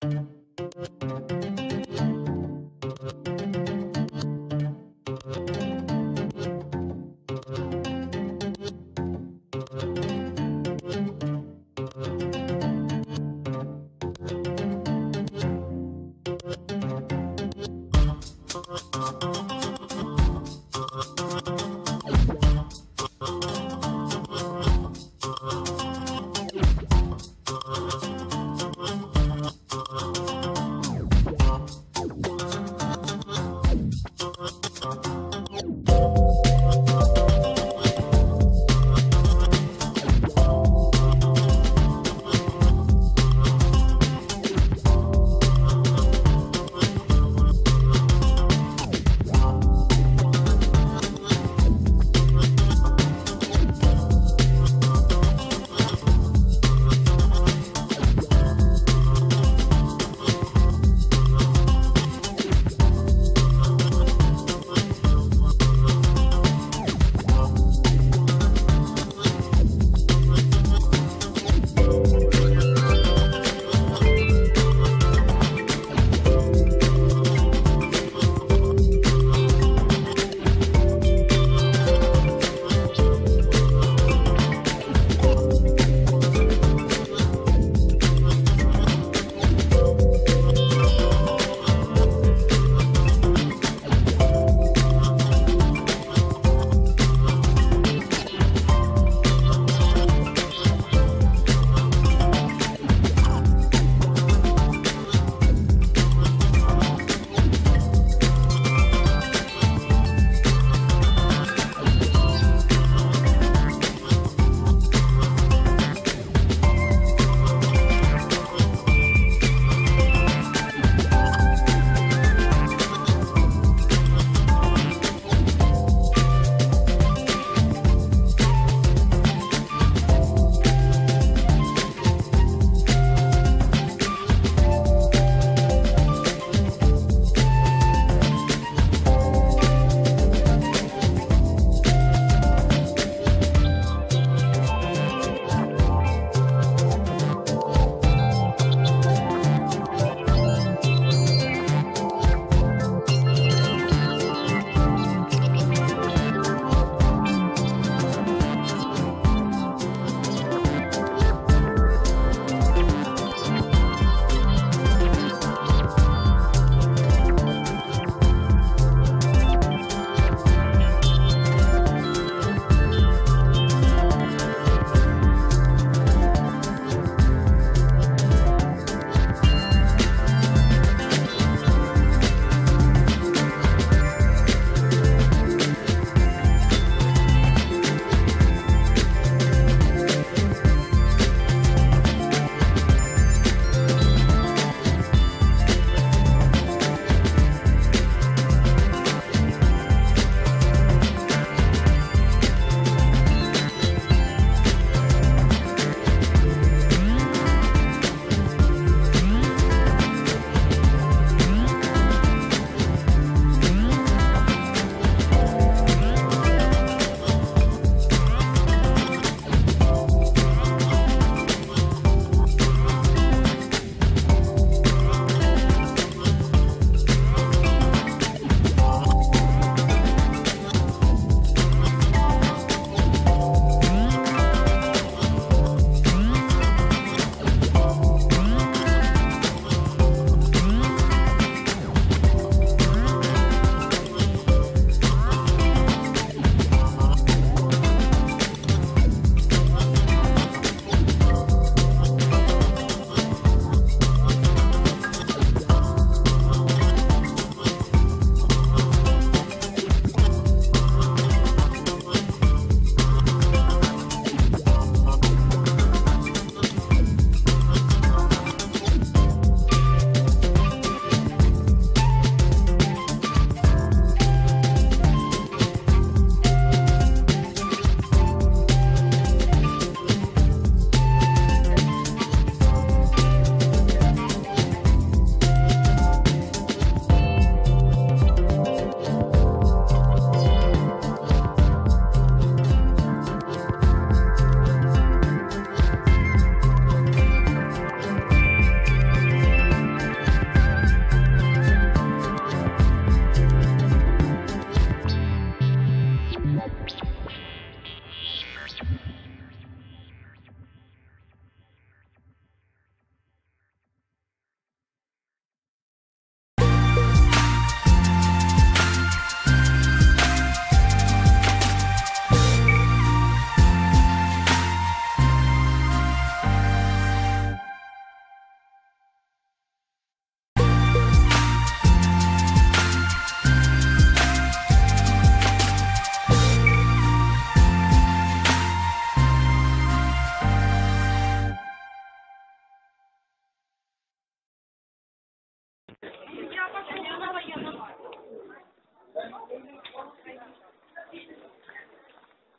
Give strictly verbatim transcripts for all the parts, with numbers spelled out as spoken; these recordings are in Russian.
Thank you.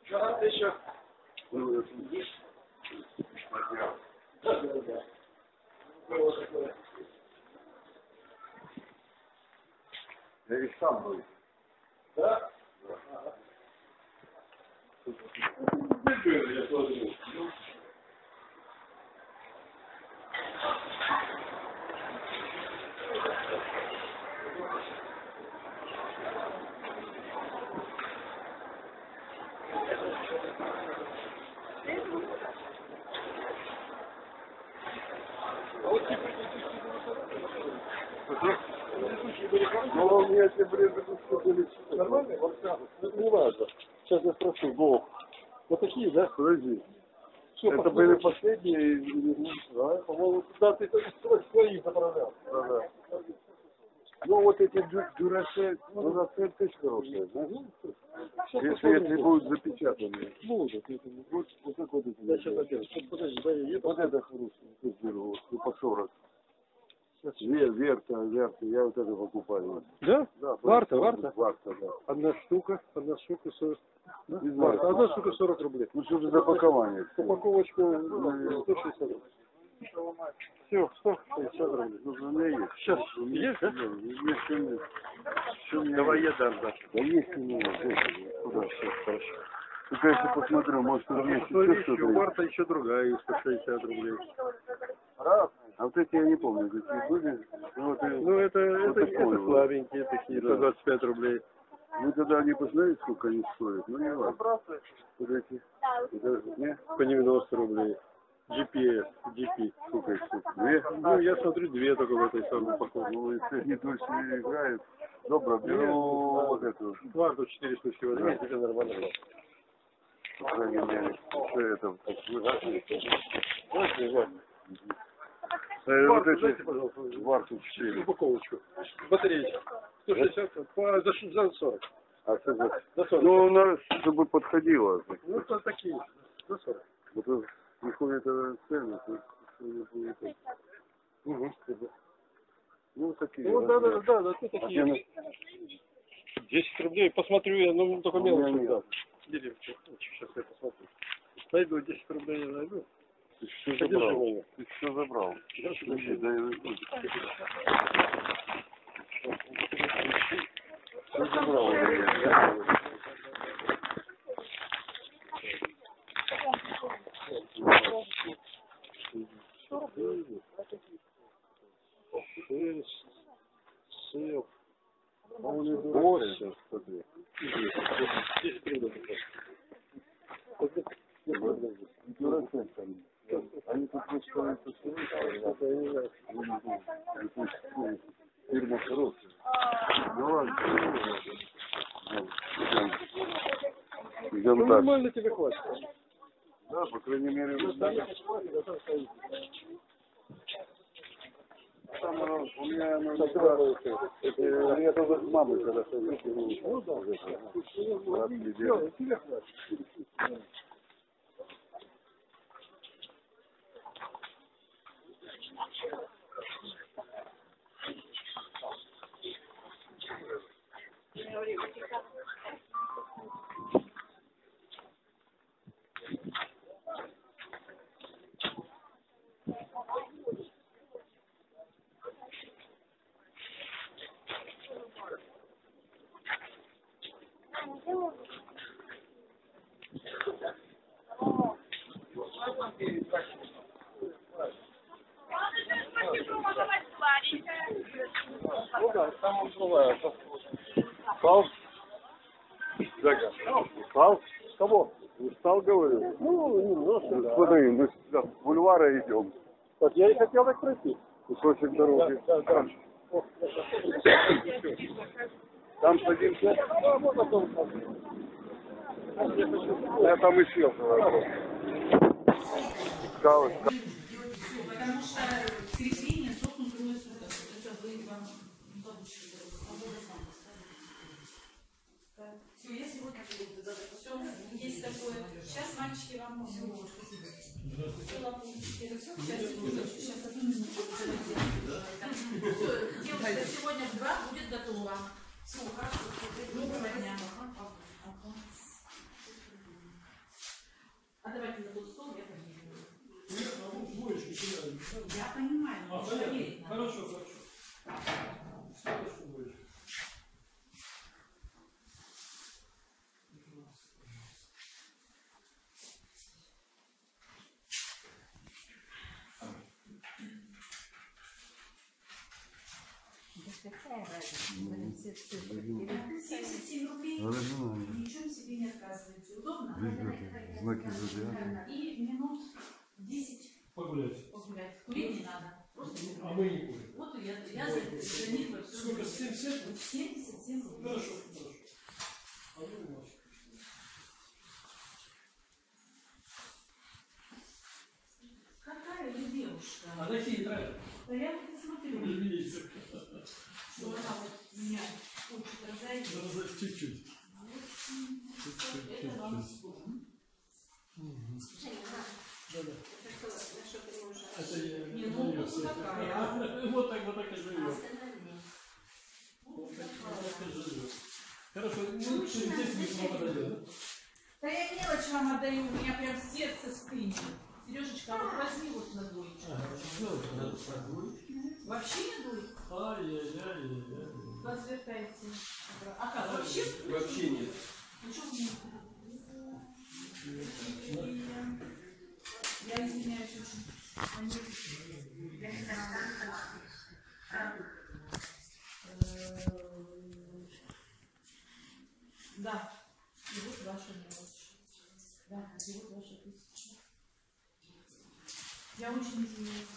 Вчера ты еще был есть? Смотрел. Да, да, да. Было такое. Я ведь сам был. Да? Да. Ага. Я тоже. Ну, у меня все брезы были нормальные, вот сразу. Не важно. Сейчас я спрошу, Бог. Вот такие, да? Подожди. Все, это посмотри. Были последние, и, да, по-моему, туда ты своих заправлял. Да, да. Ну, вот эти дюраше, ну, на цель тысяч хорошая, да? Если, если будут запечатаны. Ну, вот это вот. Вот так вот эти. Да, сейчас опять. Подожди, подожди. Вот это хорошее. Я беру, вот, по сорок. Верта, Верта, я вот это покупаю. Да? Да. Варта, Варта? Варта, да. Одна штука, одна штука сорок. Да? Варта, одна штука сорок рублей. Ну что же за пакование? Упаковочка сто шестьдесят рублей. Все, сто шестьдесят рублей. Ну, у меня есть. Сейчас. Есть, да? Есть у меня. Что у меня? Давай я дам, да. Да есть у меня. Куда? Все, хорошо. Только если посмотрю, может, у меня есть еще что-то. У Варта еще другая, сто шестьдесят рублей. Раз. А вот эти я не помню, какие были. Ну, вот, ну это, вот это, это слабенькие такие, да. сто двадцать пять рублей. Ну тогда они посмотрели, сколько они стоят. Ну не важно. Вот эти. По девяносто рублей. джи пи эс, джи пи. Сколько их тут? Две? Ну я смотрю, две только в этой самой упаковке. Ну если не дольше не играет. Добро, беру вот эту. Варту четыре штучки возьмем, это нормально. Что это? Ладно, Варту, вот эти, пожалуйста, Варту четыре. Упаковочку. Батареечка. сто шестьдесят, да? По, за, за сорок. А что за? За сорок. Ну, у нас, чтобы подходило. Ну, то такие. За сорок. Вот это приходит цены. Угу. Ну, такие. Ну, да, да, да, да, да, ты такие. Один... десять рублей. Посмотрю я, ну, только мелочи. Да. Деревчик. Сейчас я посмотрю. Найду, десять рублей я найду. Ты все забрал. Ты все забрал. Слушай, дай его. Все забрал. Шесть, семь, восемь. Здесь придумали. Они тут просто стоят, фирма хорошая. Да ладно. Идем так. Нормально тебе хватит. Да, по крайней мере. Там у меня на я тоже с мамой когда садился. Устал? Устал? Кого? Устал, говорю. Ну, немножко, да. Смотри, мы с бульвара идем. Вот я и хотел так пройти. Кусочек дороги. Да, да, да. О, там садимся? Да, вот потом. Я там и сел. Скалы, скалы. Потому что пересвинья сохнут другой сюда. Это вы вам получили. Все, я сегодня буду задавать. Есть такое. Сейчас мальчики вам все лапнички. Все, сейчас. Сейчас одну минуту. Все, девушки. До сегодня в два будет готово. Все, хорошо. Доброго дня. А давайте на тот стол я понимаю. Я понимаю. А, понятно. Хорошо, хорошо. Хорошо, больше. Какая разница? Ну, все, все, семьдесят семь рублей. Ни в чем себе не отказываете. Удобно? Знаки зодиака. И минут десять погулять. Погулять. Курить не надо. Просто не а мы не курим. Вот я, я за, за них во всем. Сколько? семьдесят? семьдесят семь рублей. Хорошо, хорошо. А вы можете. Какая ли девушка? А такие нравятся. Да я вот не смотрю. Не видите. Она вот меня хочет разойти. Чуть-чуть. Это вам условно. Женя, да. Это что, ты можешь? Не, ну вот такая. Вот так, вот так и живет. Вот так, вот так и живет. Хорошо, ну здесь не подойдет. Да я мелочь вам отдаю, у меня прям сердце стынет. Сережечка, вот возьми вот на двоечку. Вообще не дует? Ай-яй-яй-яй. Возвертайте. А как, вообще? Вообще нет. Ну что вы не... Я извиняюсь очень. Они... Я не знаю. Да. И вот ваша мелочь. Да, и вот ваша тысяча. Я очень извиняюсь.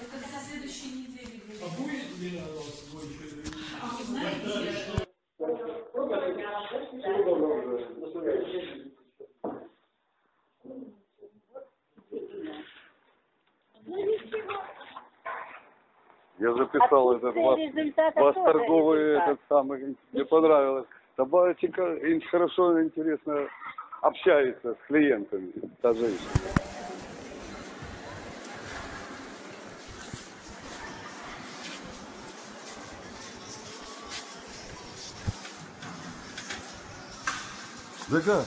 Это на следующей неделе. А будет ли она у вас больше? А вы знаете? Я записал а этот вас торговый, этот самый. Мне понравилось. Табаченко хорошо, интересно общается с клиентами. Та женщина. Да как?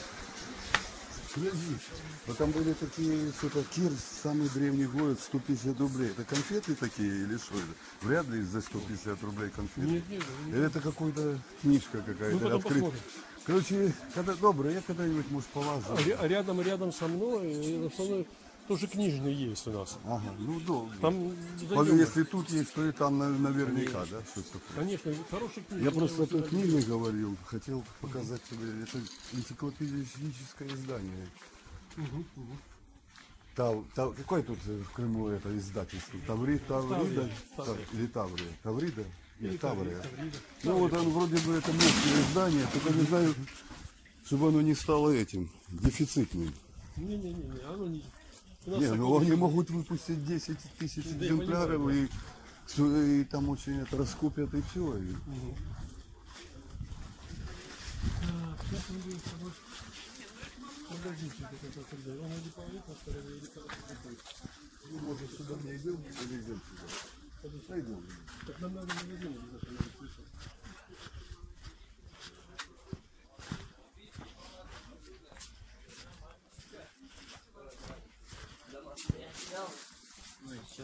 Вот там были такие, что-то кир, самый древний город, сто пятьдесят рублей. Это конфеты такие или что это? Вряд ли за сто пятьдесят рублей конфеты. Нет, нет, нет. Или это какая-то книжка какая-то открытая. Короче, когда добрый, я когда-нибудь, может, полазу. А рядом, рядом со мной, рядом со мной тоже книжный есть у нас. Ага, ну долго. Там, если тут есть, то и там наверняка, конечно. Да? Конечно, хорошая книга. Я просто о той книге говорил, хотел показать тебе. Это энциклопедическое издание. Угу, угу. Тав, тав, какое тут в Крыму это издательство? Таври, Таврида? Таври. Или Таврия? Таврида? Нет, Таврия. Таврида. Ну вот он вроде бы это местное издание, только не знаю, чтобы оно не стало этим, дефицитным. Не-не-не, оно не... Не, ну они могут выпустить десять тысяч экземпляров, да, и, и, и там очень это раскупят и все. И... Угу. Так, сейчас мы будем с тобой... Подождите, когда он или поедет на второй, или как-то будет. Ну, может, сюда не идем, или идем сюда. Пойдем. Так нам надо не идем, обязательно слышать. Ну и все.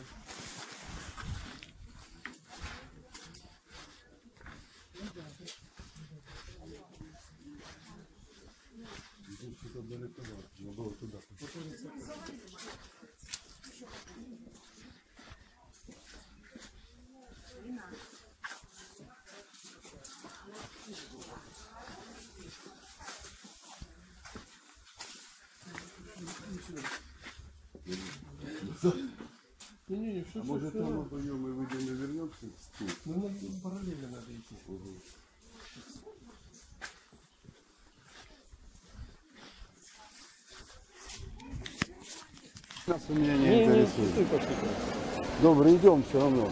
Тут что-то далеко было туда. Не-не-не, все, а все, может все, там обойдем и выйдем и вернемся? Ну, нам параллельно надо идти. Угу. Нас у меня не, не интересует. Не, не, добрый, идем все равно.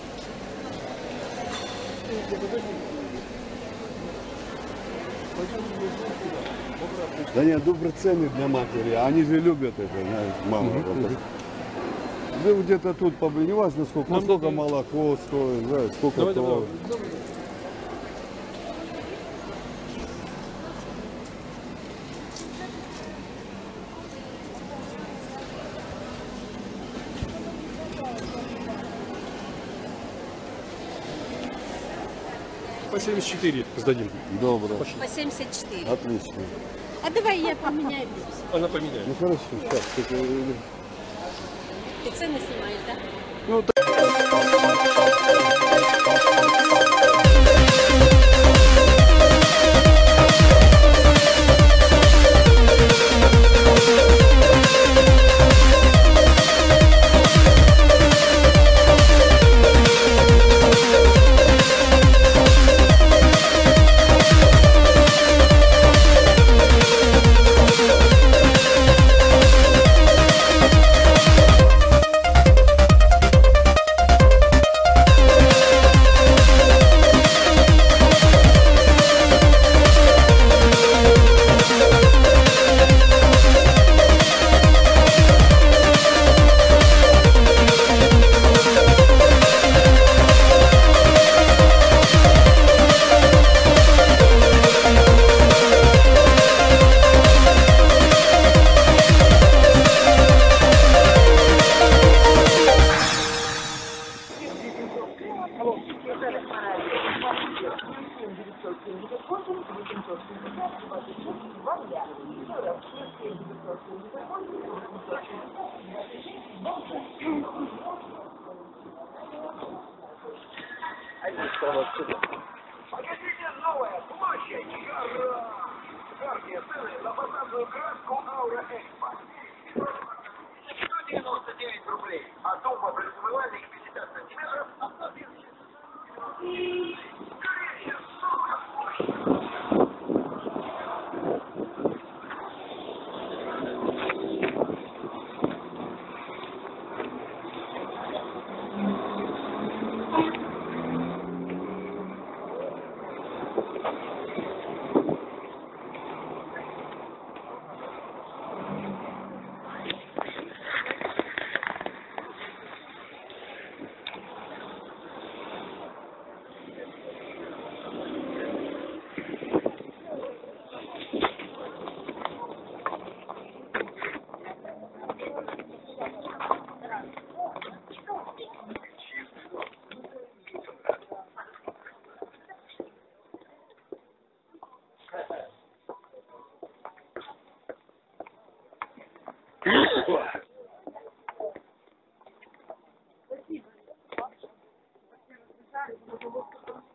Да нет, добрые цены для матери, они же любят это, знаешь, мама. где-то тут, не важно сколько, нам сколько не... молоко стоит, да, сколько давай, давай. По семьдесят четыре сдадим. Доброе. По семьдесят четыре. Отлично. А давай я поменяю. Она поменяет. Ну хорошо, сейчас. Ты цены снимаешь, да? Ну, так. Спасибо.